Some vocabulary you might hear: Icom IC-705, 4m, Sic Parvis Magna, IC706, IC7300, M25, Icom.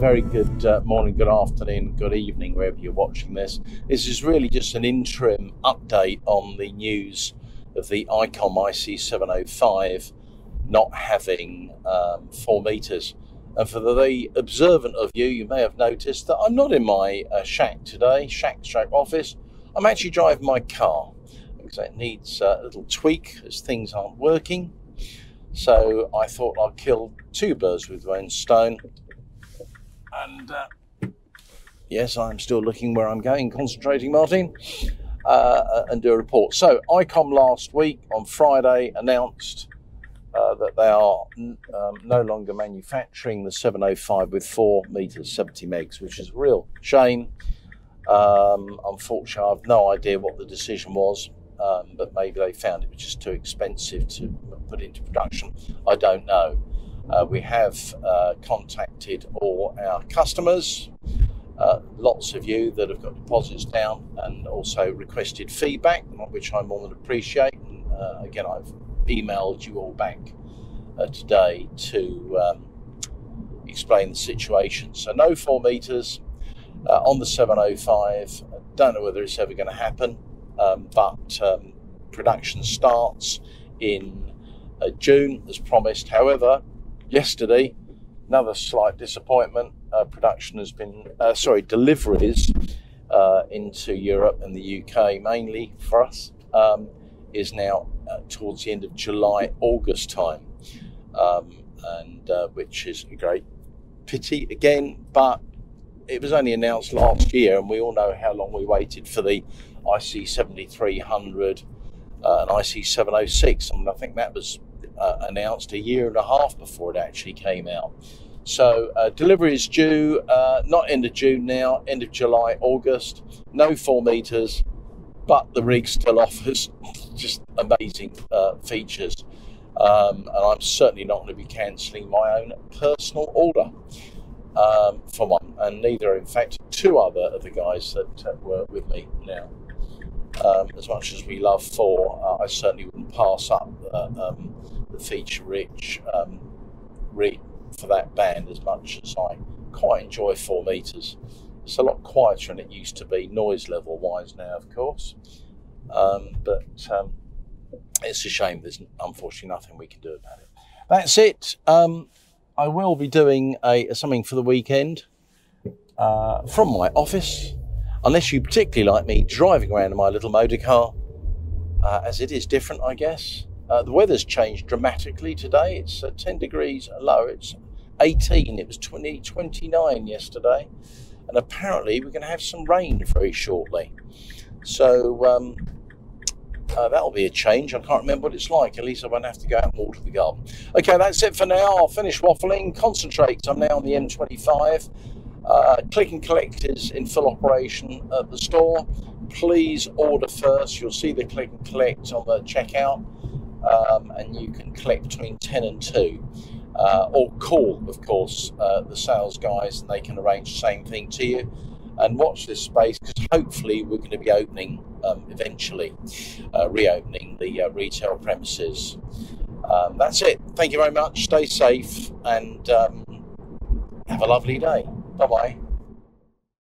very good morning, good afternoon, good evening, wherever you're watching this. This is really just an interim update on the news of the Icom IC705 not having 4 meters. And for the observant of you, you may have noticed that I'm not in my shack today, shack office. I'm actually driving my car because it needs a little tweak as things aren't working. So I thought I'd kill two birds with one stone. And yes, I'm still looking where I'm going, concentrating, Martin, and do a report. So Icom last week on Friday announced that they are no longer manufacturing the 705 with 4 meters 70 megs, which is a real shame. Unfortunately, I have no idea what the decision was. But maybe they found it was just too expensive to put into production. I don't know. We have contacted all our customers, lots of you that have got deposits down, and also requested feedback, which I more than appreciate. And, again, I've emailed you all back today to explain the situation. So no 4 meters on the 705. I don't know whether it's ever going to happen. But production starts in June as promised. However, yesterday, another slight disappointment. Production has been, deliveries into Europe and the UK mainly for us is now towards the end of July, August time, and which is a great pity again. But it was only announced last year, and we all know how long we waited for the IC7300 and IC706, and I think that was announced a year and a half before it actually came out. So delivery is due not end of June now, end of July, August. No 4 meters, but the rig still offers just amazing features, and I'm certainly not going to be cancelling my own personal order for one, and neither, in fact, two other of the guys that work with me now. As much as we love 4, I certainly wouldn't pass up the feature-rich rig for that band, as much as I quite enjoy 4 meters. It's a lot quieter than it used to be, noise level-wise now, of course. But it's a shame. There's unfortunately nothing we can do about it. That's it. I will be doing something for the weekend from my office, unless you particularly like me driving around in my little motor car, as it is different, I guess. The weather's changed dramatically today. It's 10 degrees lower. It's 18. It was 29 yesterday, and apparently we're going to have some rain very shortly. So that'll be a change. I can't remember what it's like. At least I won't have to go out and water the garden. Okay, that's it for now. I'll finish waffling. Concentrate. I'm now on the M25. Click and collect is in full operation at the store. Please order first. You'll see the click and collect on the checkout, and you can collect between 10 and 2. Or call, of course, the sales guys, and they can arrange the same thing to you. And watch this space, because hopefully we're going to be opening, eventually, reopening the retail premises. That's it. Thank you very much. Stay safe and have a lovely day. Bye-bye.